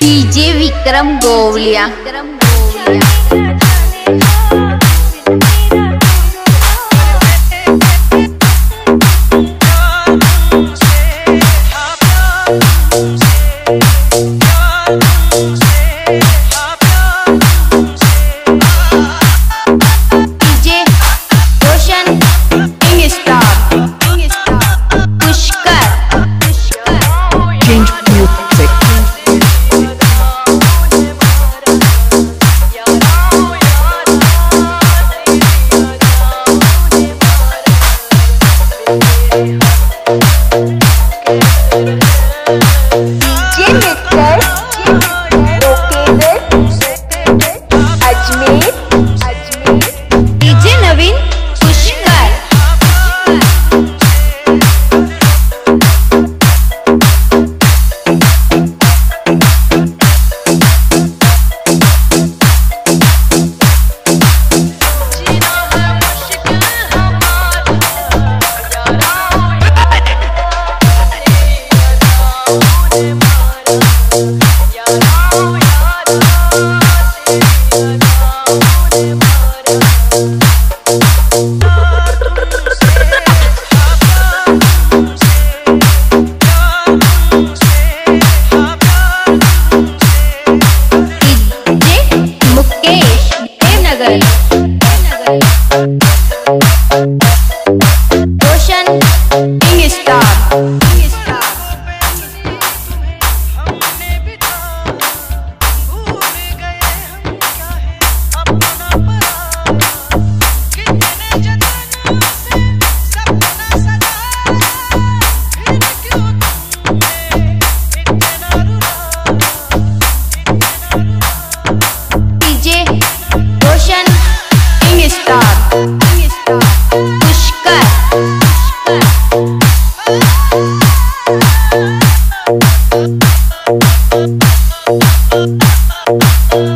DJ Vikram Goyal.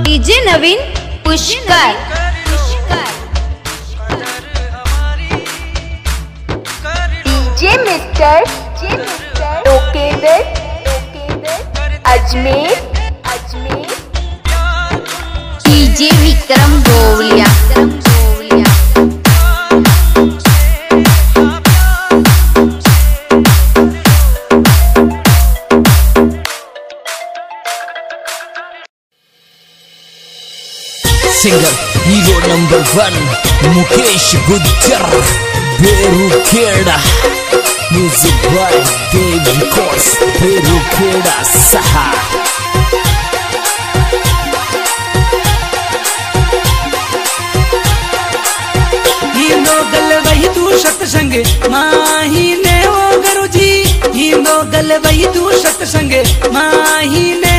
DJ Navin Pushkar. DJ Mr. Located Ajmer. DJ Vikram Goyal. Singer, hero number one, Mukesh Gudjar, Berukeda, music by David Kors, Berukeda Saha. Hindo galvahi tu shatsange, mahi ne ho Guruji. Hindo galvahi tu shatsange, mahi ne.